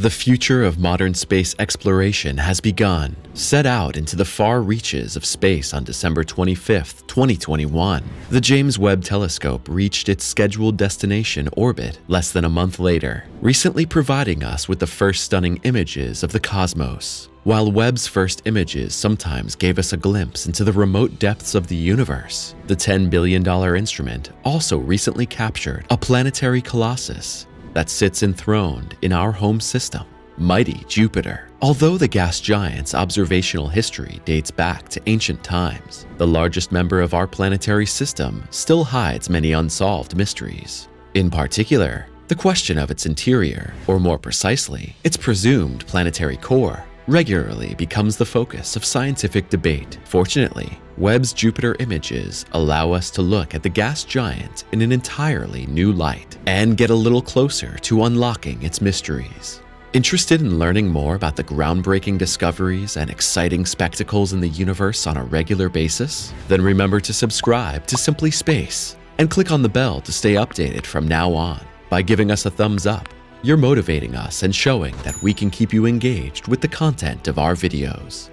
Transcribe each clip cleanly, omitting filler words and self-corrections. The future of modern space exploration has begun. Set out into the far reaches of space on December 25, 2021, the James Webb Telescope reached its scheduled destination orbit less than a month later, recently providing us with the first stunning images of the cosmos. While Webb's first images sometimes gave us a glimpse into the remote depths of the universe, the $10 billion instrument also recently captured a planetary colossus that sits enthroned in our home system, mighty Jupiter. Although the gas giant's observational history dates back to ancient times, the largest member of our planetary system still hides many unsolved mysteries. In particular, the question of its interior, or more precisely, its presumed planetary core, regularly becomes the focus of scientific debate. Fortunately, Webb's Jupiter images allow us to look at the gas giant in an entirely new light and get a little closer to unlocking its mysteries. Interested in learning more about the groundbreaking discoveries and exciting spectacles in the universe on a regular basis? Then remember to subscribe to Simply Space and click on the bell to stay updated from now on. By giving us a thumbs up, you're motivating us and showing that we can keep you engaged with the content of our videos.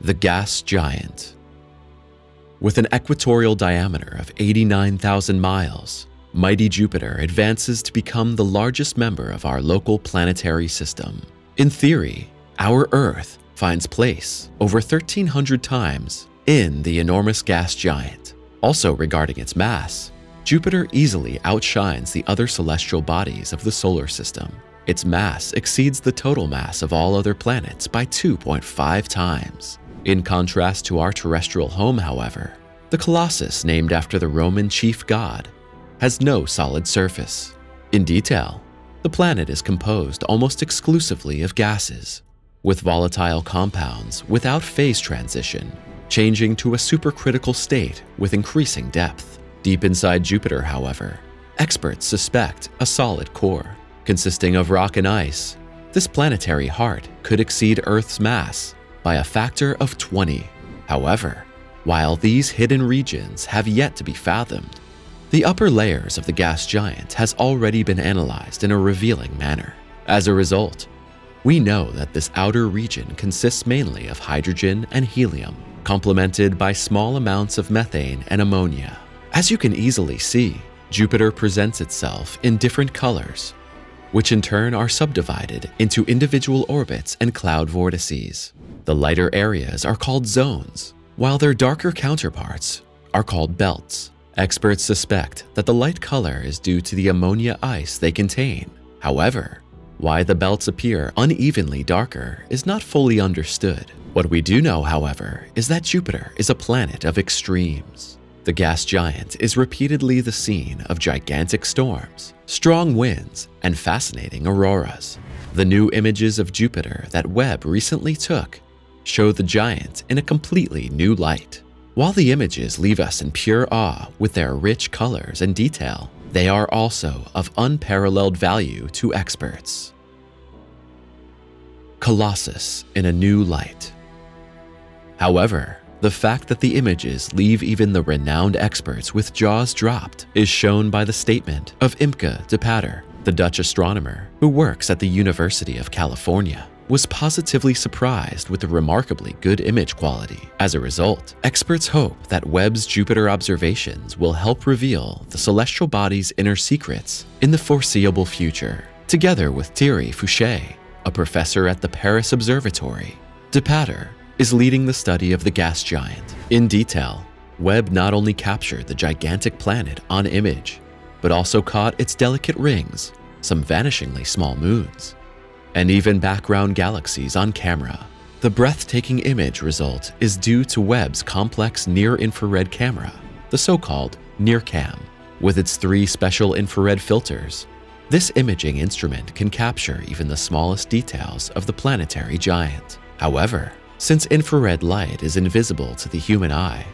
The gas giant. With an equatorial diameter of 89,000 miles, mighty Jupiter advances to become the largest member of our local planetary system. In theory, our Earth finds place over 1,300 times in the enormous gas giant. Also regarding its mass, Jupiter easily outshines the other celestial bodies of the solar system. Its mass exceeds the total mass of all other planets by 2.5 times. In contrast to our terrestrial home, however, the Colossus, named after the Roman chief god, has no solid surface. In detail, the planet is composed almost exclusively of gases, with volatile compounds without phase transition, changing to a supercritical state with increasing depth. Deep inside Jupiter, however, experts suspect a solid core. Consisting of rock and ice, this planetary heart could exceed Earth's mass by a factor of 20. However, while these hidden regions have yet to be fathomed, the upper layers of the gas giant has already been analyzed in a revealing manner. As a result, we know that this outer region consists mainly of hydrogen and helium, complemented by small amounts of methane and ammonia. As you can easily see, Jupiter presents itself in different colors, which in turn are subdivided into individual orbits and cloud vortices. The lighter areas are called zones, while their darker counterparts are called belts. Experts suspect that the light color is due to the ammonia ice they contain. However, why the belts appear unevenly darker is not fully understood. What we do know, however, is that Jupiter is a planet of extremes. The gas giant is repeatedly the scene of gigantic storms, strong winds, and fascinating auroras. The new images of Jupiter that Webb recently took show the giant in a completely new light. While the images leave us in pure awe with their rich colors and detail, they are also of unparalleled value to experts. Colossus in a new light. However, the fact that the images leave even the renowned experts with jaws dropped is shown by the statement of Imke de Pater, the Dutch astronomer who works at the University of California. Was positively surprised with the remarkably good image quality. As a result, experts hope that Webb's Jupiter observations will help reveal the celestial body's inner secrets in the foreseeable future. Together with Thierry Fouché, a professor at the Paris Observatory, de Pater is leading the study of the gas giant. In detail, Webb not only captured the gigantic planet on image, but also caught its delicate rings, some vanishingly small moons, and even background galaxies on camera. The breathtaking image result is due to Webb's complex near-infrared camera, the so-called NIRCAM. With its three special infrared filters, this imaging instrument can capture even the smallest details of the planetary giant. However, since infrared light is invisible to the human eye,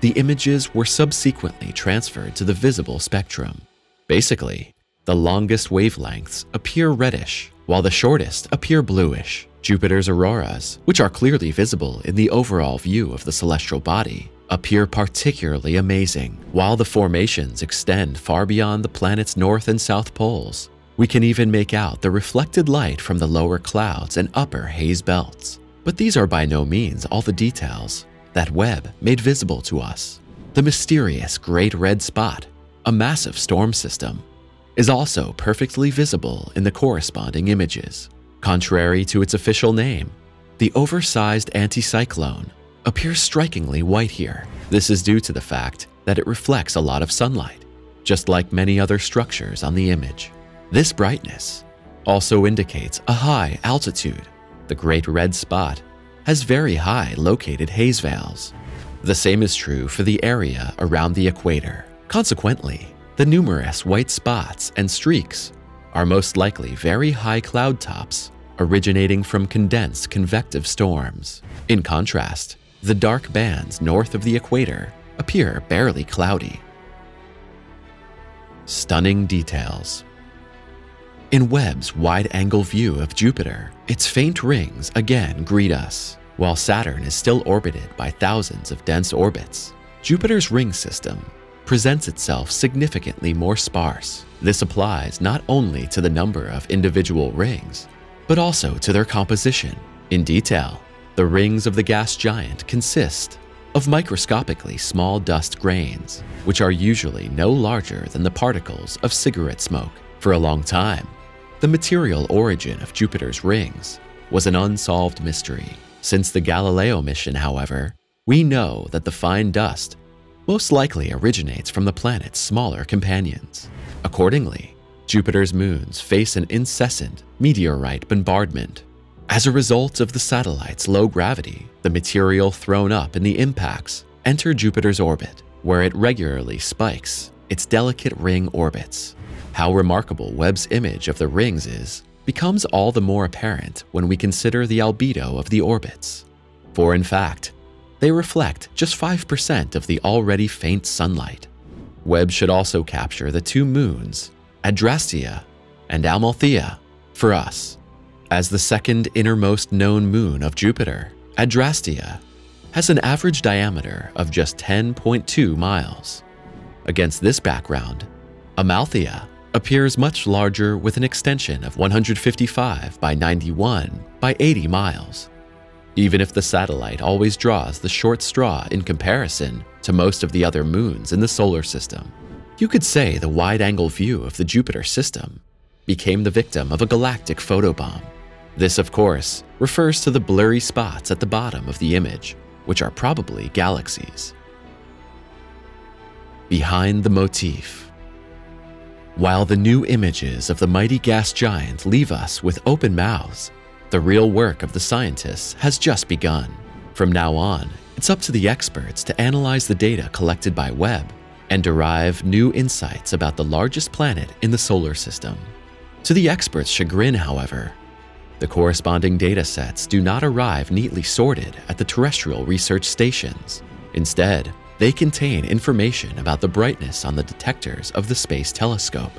the images were subsequently transferred to the visible spectrum. Basically, the longest wavelengths appear reddish, while the shortest appear bluish, Jupiter's auroras, which are clearly visible in the overall view of the celestial body, appear particularly amazing. While the formations extend far beyond the planet's north and south poles, we can even make out the reflected light from the lower clouds and upper haze belts. But these are by no means all the details that Webb made visible to us. The mysterious Great Red Spot, a massive storm system, is also perfectly visible in the corresponding images. Contrary to its official name, the oversized anticyclone appears strikingly white here. This is due to the fact that it reflects a lot of sunlight, just like many other structures on the image. This brightness also indicates a high altitude. The Great Red Spot has very high located haze veils. The same is true for the area around the equator. Consequently, the numerous white spots and streaks are most likely very high cloud tops originating from condensed convective storms. In contrast, the dark bands north of the equator appear barely cloudy. Stunning details. In Webb's wide-angle view of Jupiter, its faint rings again greet us. While Saturn is still orbited by thousands of dense orbits, Jupiter's ring system presents itself significantly more sparse. This applies not only to the number of individual rings, but also to their composition. In detail, the rings of the gas giant consist of microscopically small dust grains, which are usually no larger than the particles of cigarette smoke. For a long time, the material origin of Jupiter's rings was an unsolved mystery. Since the Galileo mission, however, we know that the fine dust most likely originates from the planet's smaller companions. Accordingly, Jupiter's moons face an incessant meteorite bombardment. As a result of the satellite's low gravity, the material thrown up in the impacts enter Jupiter's orbit, where it regularly spikes its delicate ring orbits. How remarkable Webb's image of the rings is becomes all the more apparent when we consider the albedo of the orbits. For in fact, they reflect just 5% of the already faint sunlight. Webb should also capture the two moons, Adrastea and Amalthea, for us. As the second innermost known moon of Jupiter, Adrastea has an average diameter of just 10.2 miles. Against this background, Amalthea appears much larger with an extension of 155 by 91 by 80 miles. Even if the satellite always draws the short straw in comparison to most of the other moons in the solar system, you could say the wide-angle view of the Jupiter system became the victim of a galactic photobomb. This, of course, refers to the blurry spots at the bottom of the image, which are probably galaxies. Behind the motif. While the new images of the mighty gas giant leave us with open mouths, the real work of the scientists has just begun. From now on, it's up to the experts to analyze the data collected by Webb and derive new insights about the largest planet in the solar system. To the experts' chagrin, however, the corresponding data sets do not arrive neatly sorted at the terrestrial research stations. Instead, they contain information about the brightness on the detectors of the Space Telescope.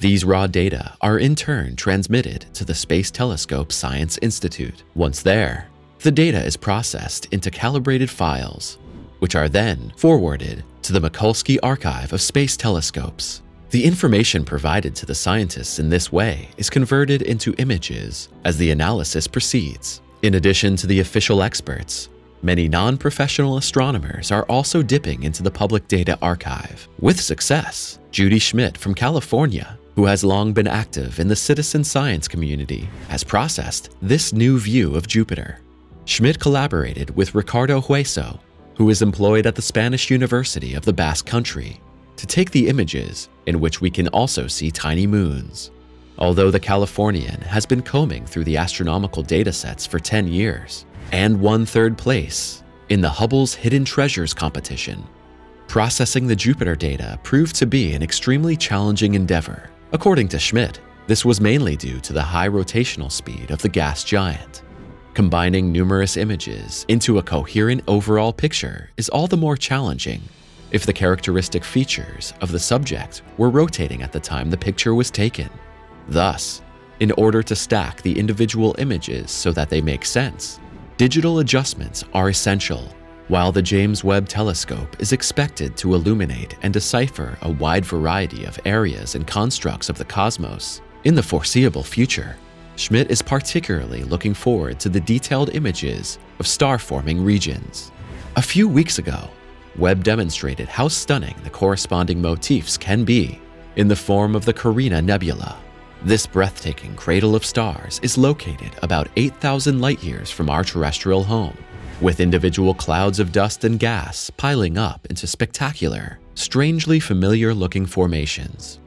These raw data are in turn transmitted to the Space Telescope Science Institute. Once there, the data is processed into calibrated files, which are then forwarded to the Mikulski Archive of Space Telescopes. The information provided to the scientists in this way is converted into images as the analysis proceeds. In addition to the official experts, many non-professional astronomers are also dipping into the public data archive. With success, Judy Schmidt from California, who has long been active in the citizen science community, has processed this new view of Jupiter. Schmidt collaborated with Ricardo Hueso, who is employed at the Spanish University of the Basque Country, to take the images in which we can also see tiny moons. Although the Californian has been combing through the astronomical datasets for 10 years and won third place in the Hubble's Hidden Treasures competition, processing the Jupiter data proved to be an extremely challenging endeavor. According to Schmidt, this was mainly due to the high rotational speed of the gas giant. Combining numerous images into a coherent overall picture is all the more challenging if the characteristic features of the subject were rotating at the time the picture was taken. Thus, in order to stack the individual images so that they make sense. Digital adjustments are essential, while the James Webb Telescope is expected to illuminate and decipher a wide variety of areas and constructs of the cosmos. In the foreseeable future, Schmidt is particularly looking forward to the detailed images of star-forming regions. A few weeks ago, Webb demonstrated how stunning the corresponding motifs can be in the form of the Carina Nebula. This breathtaking cradle of stars is located about 8,000 light-years from our terrestrial home, with individual clouds of dust and gas piling up into spectacular, strangely familiar-looking formations.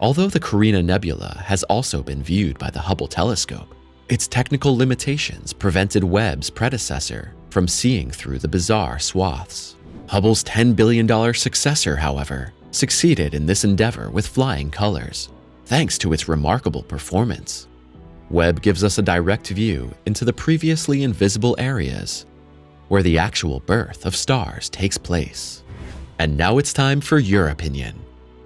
Although the Carina Nebula has also been viewed by the Hubble telescope, its technical limitations prevented Webb's predecessor from seeing through the bizarre swaths. Hubble's $10 billion successor, however, succeeded in this endeavor with flying colors, thanks to its remarkable performance. Webb gives us a direct view into the previously invisible areas where the actual birth of stars takes place. And now it's time for your opinion.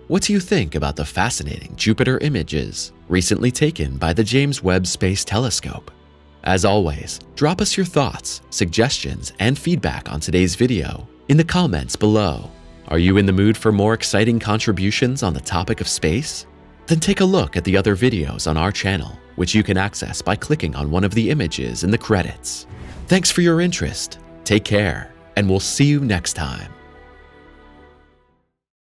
What do you think about the fascinating Jupiter images recently taken by the James Webb Space Telescope? As always, drop us your thoughts, suggestions, and feedback on today's video in the comments below. Are you in the mood for more exciting contributions on the topic of space? Then take a look at the other videos on our channel, which you can access by clicking on one of the images in the credits. Thanks for your interest, take care, and we'll see you next time.